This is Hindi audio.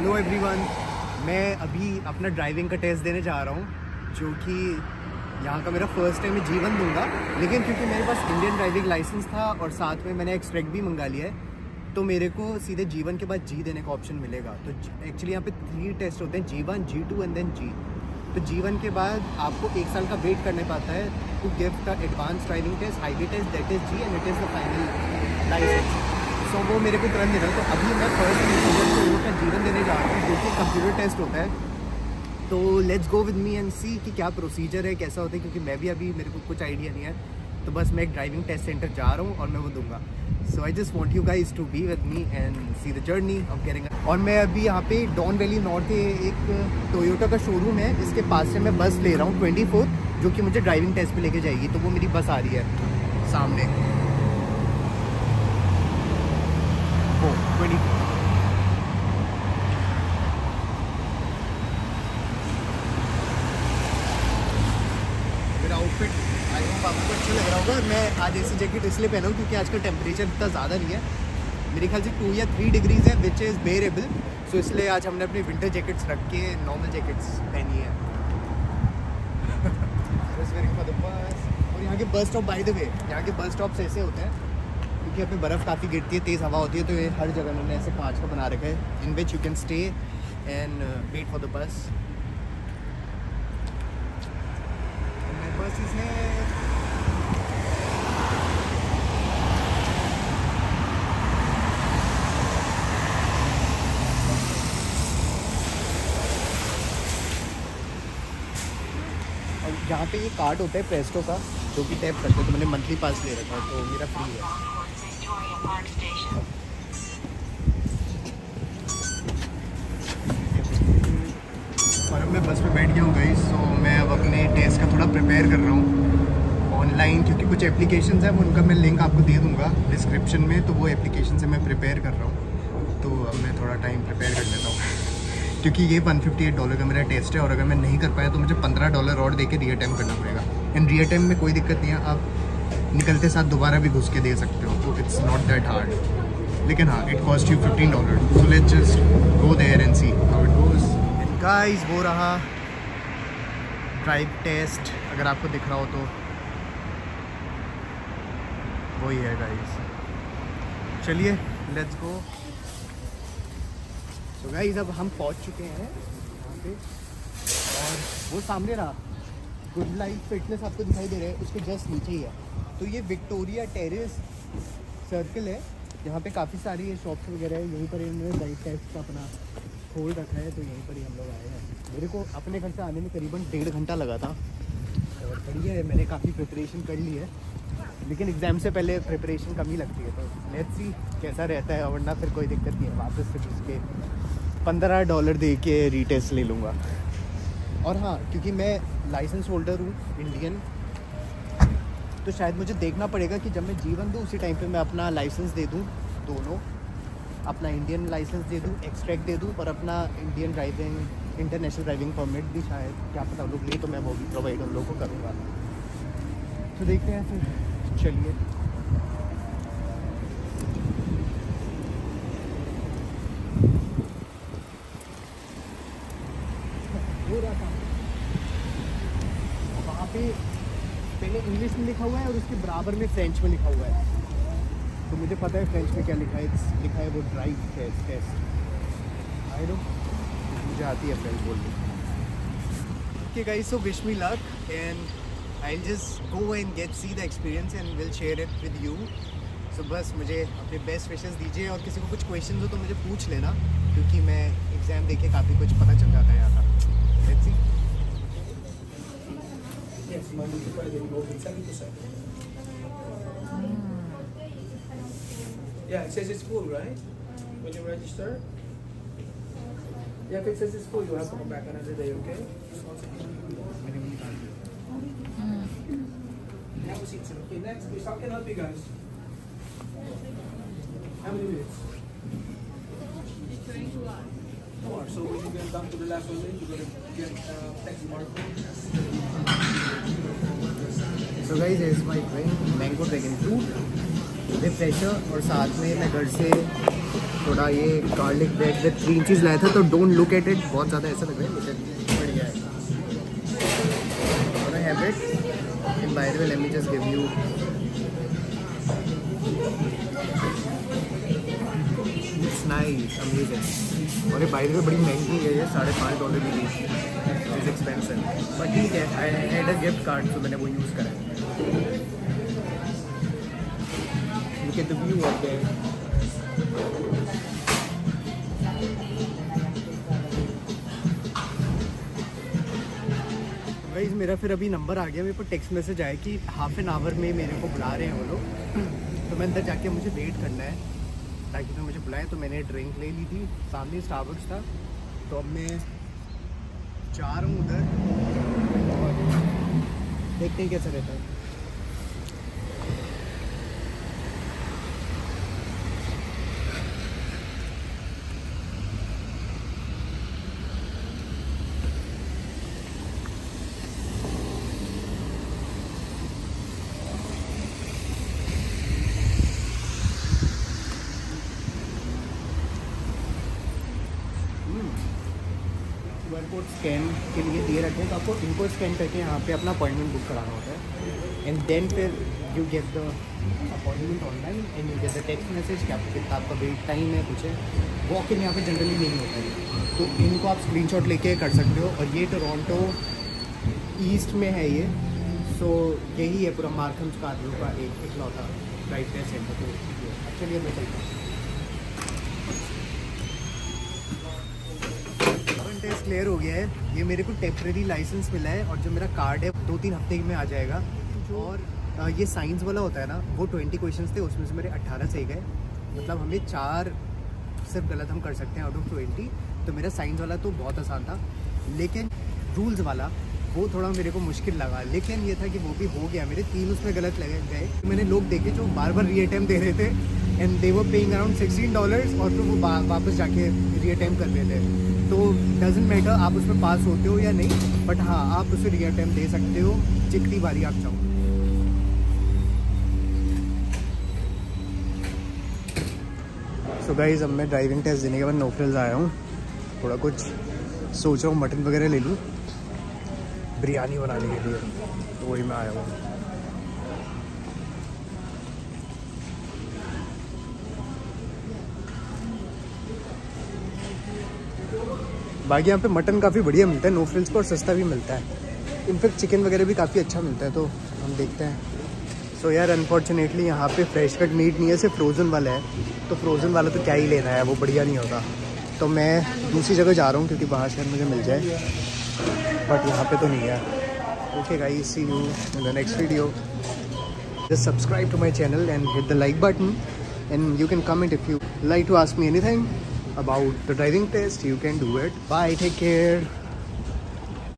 हेलो एवरीवन, मैं अभी अपना ड्राइविंग का टेस्ट देने जा रहा हूँ जो कि यहाँ का मेरा फर्स्ट टाइम मैं जीवन दूंगा। लेकिन क्योंकि मेरे पास इंडियन ड्राइविंग लाइसेंस था और साथ में मैंने एक्सट्रैक्ट भी मंगा लिया है, तो मेरे को सीधे जीवन के बाद जी देने का ऑप्शन मिलेगा। तो एक्चुअली यहाँ पे 3 टेस्ट होते हैं, G1, G2 and then G। तो जीवन के बाद आपको 1 साल का वेट करने पाता है to give the advance driving test, highway test, that is G and it is the final licence. तो वो मेरे को तुरंत मिला। तो अभी मैं फर्स्ट को का जीवन देने जा रहा हूँ जो कि कंप्यूटर टेस्ट होता है। तो let's go with me and see कि क्या प्रोसीजर है, कैसा होता है, क्योंकि मैं भी अभी मेरे को कुछ आइडिया नहीं है। तो बस मैं एक ड्राइविंग टेस्ट सेंटर जा रहा हूँ और मैं वो दूंगा। So I just want you guys to be with me and see the journey of carrying. और मैं अभी यहाँ पे डॉन वैली नॉर्थ एक टोयोटा का शोरूम है, इसके पास से मैं बस ले रहा हूँ 24 जो कि मुझे ड्राइविंग टेस्ट पर लेके जाएगी। तो वो मेरी बस आ रही है सामने 24। मेरा आउटफिट आई होप आपको अच्छा लग रहा होगा। मैं आज ऐसी जैकेट इसलिए पहना हूँ क्योंकि आज का टेम्परेचर इतना ज़्यादा नहीं है, मेरे ख्याल से 2 या 3 डिग्रीज है विच इज़ बेरेबल। सो इसलिए आज हमने अपनी विंटर जैकेट्स रख के नॉर्मल जैकेट्स पहनी है। और यहाँ के बस स्टॉप, बाय द वे, यहाँ के बस स्टॉप ऐसे होते हैं क्योंकि अपनी बर्फ़ काफ़ी गिरती है, तेज़ हवा होती है, तो ये हर जगह उन्होंने ऐसे कांच का बना रखा है in which you can stay and wait for the bus. बस इसने यहाँ पे ये कार्ड होता है प्रेस्टो का जो कि टैप करते हैं, तो मैंने मंथली पास ले रखा है तो मेरा फ्री है। और अब मैं बस पे बैठ गया हूँ गाइस। सो मैं अब अपने टेस्ट का थोड़ा प्रिपेयर कर रहा हूँ ऑनलाइन, क्योंकि कुछ एप्लीकेशंस हैं उनका मैं लिंक आपको दे दूँगा डिस्क्रिप्शन में। तो वो एप्लीकेशन से मैं प्रिपेयर कर रहा हूँ, तो अब मैं थोड़ा टाइम प्रिपेयर कर लेता हूँ क्योंकि ये $158 का मेरा टेस्ट है और अगर मैं नहीं कर पाया तो मुझे $15 और दे के रीअटेम्प्ट करना पड़ेगा। एंड रीअटेम्प्ट में कोई दिक्कत नहीं है, आप निकलते साथ दोबारा भी घुस के दे सकते हो, तो इट्स नॉट दैट हार्ड। लेकिन हाँ, it cost you $15। So let's just go there and see how it goes. And guys, वो रहा ड्राइव टेस्ट, अगर आपको दिख रहा हो तो वही है गाइस। चलिए लेट्स गो। सो गाइस, अब हम पहुंच चुके हैं यहाँ पे और वो सामने रहा गुड लाइफ फिटनेस आपको दिखाई दे रहा है, उसके जस्ट नीचे ही है। तो ये विक्टोरिया टेरेस सर्कल है, यहाँ पे काफ़ी सारी शॉप्स वगैरह है। यहीं पर इन्होंने ड्राइव टेस्ट का अपना खोल रखा है, तो यहीं पर ही हम लोग आए हैं। मेरे को अपने घर से आने में करीबन 1.5 घंटा लगा था और बढ़िया है, मैंने काफ़ी प्रिपरेशन कर ली है। लेकिन एग्ज़ाम से पहले प्रिपरेशन कम ही लगती है, तो लेट्स सी कैसा रहता है, वरना फिर कोई दिक्कत नहीं है, वापस से उसके $15 दे के रीटेस्ट ले लूँगा। और हाँ, क्योंकि मैं लाइसेंस होल्डर हूँ इंडियन, तो शायद मुझे देखना पड़ेगा कि जब मैं जीवन दूँ उसी टाइम पे मैं अपना लाइसेंस दे दूँ, दोनों अपना इंडियन लाइसेंस दे दूँ, एक्सट्रैक्ट दे दूँ और अपना Indian driving, international driving permit भी शायद, क्या पता लोग ले, तो मैं वो भी प्रोवाइड उन लोगों को करूँगा। तो देखते हैं फिर। चलिए, वहाँ पे पहले इंग्लिश में लिखा हुआ है और उसके बराबर में फ्रेंच में लिखा हुआ है, तो मुझे पता है फ्रेंच में क्या लिखा है वो ड्राइव टेस्ट। आई नो, मुझे आती है फ्रेंच बोलने। Okay guys, so wish me luck and I will just go and get see the experience and will share it with you. So बस मुझे अपने बेस्ट विशेस दीजिए और किसी को कुछ क्वेश्चन हो तो मुझे पूछ लेना, क्योंकि मैं एग्ज़ाम देख के काफ़ी कुछ पता चल जाता है यहाँ का। Let's see. Yeah, it says it's full, right? When you register? Yeah, if it says it's full, you have to come back another day, okay? Okay, next, please, how can I help you guys? How many minutes? It's 2 hours. 2 hours, so when you get down to the last one, you're going to get text mark. So guys, here's my drink, mango dragon fruit, refresher, और साथ में मैं घर से थोड़ा ये garlic bread with green cheese लाया था, तो डोंट लुक एट इट, बहुत ज़्यादा ऐसा लग रहा है मुझे बढ़िया है। By the way let me just give you nice amazing. और ये बाय द वे बड़ी महंगी है, ये $5.5 की इज एक्सपेंसिव, बट ठीक है। I had a gift card तो मैंने वो यूज़ करा है। Look at the view of there, guys मेरा फिर अभी नंबर आ गया, मेरे को टेक्स्ट मैसेज आया कि हाफ एन आवर में मेरे को बुला रहे हैं वो लोग, तो मैं अंदर जाके मुझे वेट करना है ताकि तो मुझे बुलाएं। तो मैंने ड्रिंक ले ली थी, सामने स्टारबक्स था, तो अब मैं जा रहा हूँ उधर और देखते हैं कैसा रहता है। कोड स्कैन के लिए दे रखे हैं, तो आपको इनको स्कैन करके यहाँ पे अपना अपॉइंटमेंट बुक कराना होता है, एंड देन फिर you get the appointment online and you get the text message कि आपको कितना आपका वेट टाइम है, कुछ है। वॉक इन यहाँ पे जनरली नहीं होता है, तो इनको आप स्क्रीनशॉट लेके कर सकते हो। और ये टोरंटो ईस्ट में है ये, सो यही है पूरा मार्कम स्कार्पियो का एक इकलौता ड्राइव टेस्ट सेंटर। तो चलिए मैं चलता हूँ, टेस्ट क्लियर हो गया है। ये मेरे को टेम्प्रेरी लाइसेंस मिला है और जो मेरा कार्ड है 2-3 हफ्ते में आ जाएगा। और ये साइंस वाला होता है ना, वो 20 क्वेश्चंस थे, उसमें से मेरे 18 सही गए, मतलब हमें 4 सिर्फ गलत हम कर सकते हैं आउट ऑफ 20। तो मेरा साइंस वाला तो बहुत आसान था, लेकिन रूल्स वाला वो थोड़ा मेरे को मुश्किल लगा। लेकिन ये था कि वो भी हो गया, मेरे 3 उसमें गलत लगे गए। मैंने लोग देखे जो बार बार रीअटेम्प्ट दे रहे थे, and they were paying around $16 और फिर वो वापस जाके रीअटेम्प्ट कर रहे थे। तो डजेंट मैटर आप उसमें पास होते हो या नहीं, बट हाँ आप उसे री अटेम्प्ट दे सकते हो जितनी बारी आप चाहो। सो गाइस अब मैं ड्राइविंग टेस्ट देने के बाद नोफील्ड आया हूँ। थोड़ा कुछ सोचा हूँ, मटन वगैरह ले लूँ बिरयानी बनाने के लिए, तो वही मैं आया हूँ। बाकी यहाँ पे मटन काफ़ी बढ़िया मिलता है नोफील्ड्स पर, और सस्ता भी मिलता है। इनफैक्ट चिकन वगैरह भी काफ़ी अच्छा मिलता है, तो हम देखते हैं। सो यार अनफॉर्चुनेटली यहाँ पे फ्रेश कट मीट नहीं है, सिर्फ फ्रोज़न वाला है, तो फ्रोज़न वाला तो क्या ही लेना है, वो बढ़िया नहीं होता। तो मैं दूसरी जगह जा रहा हूँ क्योंकि बाहर शहर मुझे मिल जाए, बट यहाँ पर तो नहीं है। Okay guys, see you in the next video. Just subscribe to my channel and hit the like button, and you can comment if you like to ask me anything about the driving test, you can do it. Bye, take care.